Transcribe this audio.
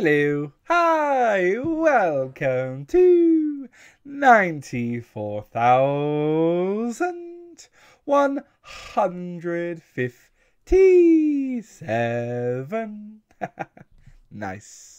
Hello, hi, welcome to 94,157. Nice.